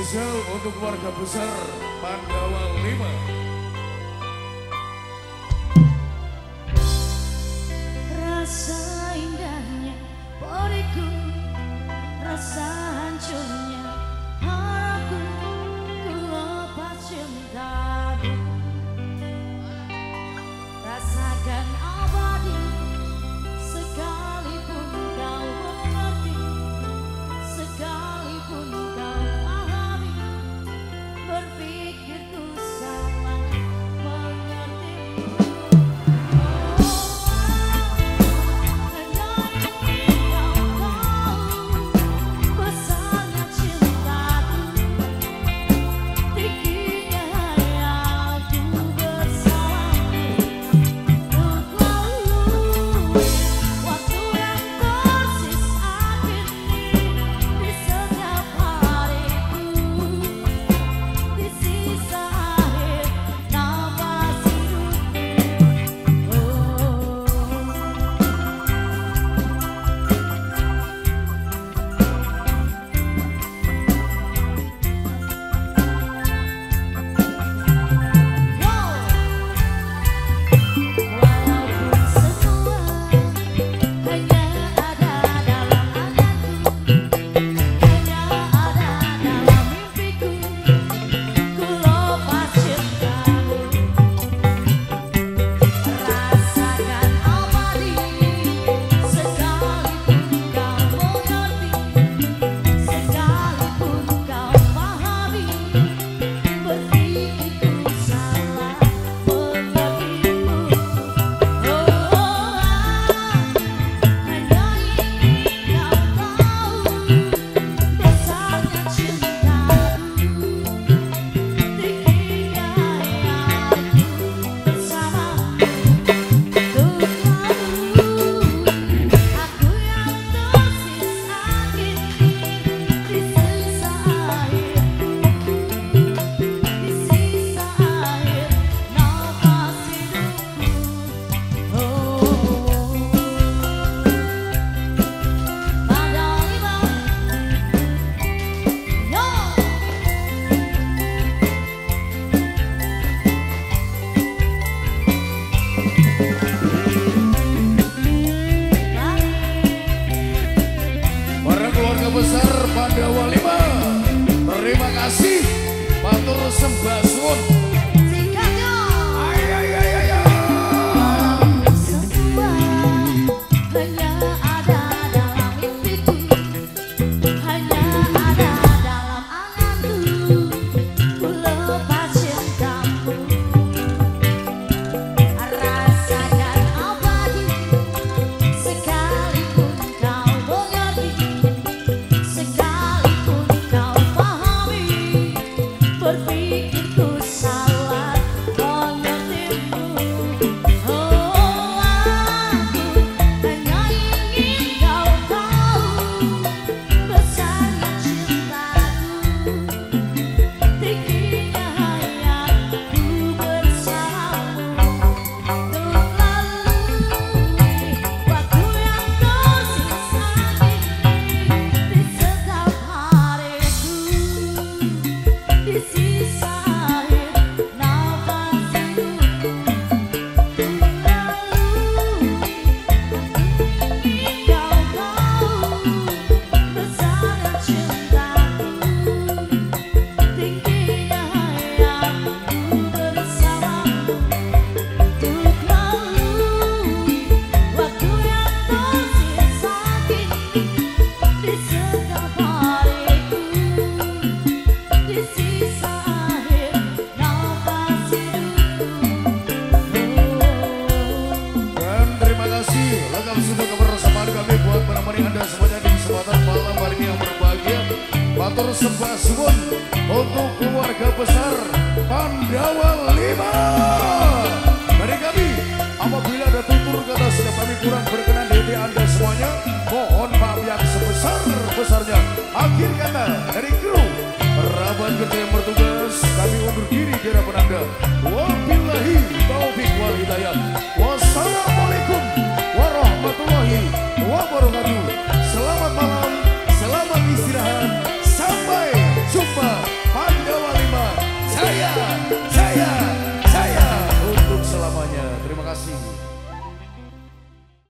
spesial untuk keluarga besar Pandawa 5. Rasa indahnya bodiku, rasa hancurnya haraku, ku lepas cintamu. Rasakan abadi, sekalipun kau mengerti, sekalipun kau pahami, berpikir ku salah mengerti. Besar Pandawa 5, terima kasih, matur sembah suwun. Matur sembah suwun untuk keluarga besar Pandawa 5. Dari kami, apabila ada tutur kata sudah kami kurang berkenan di hati Anda semuanya, mohon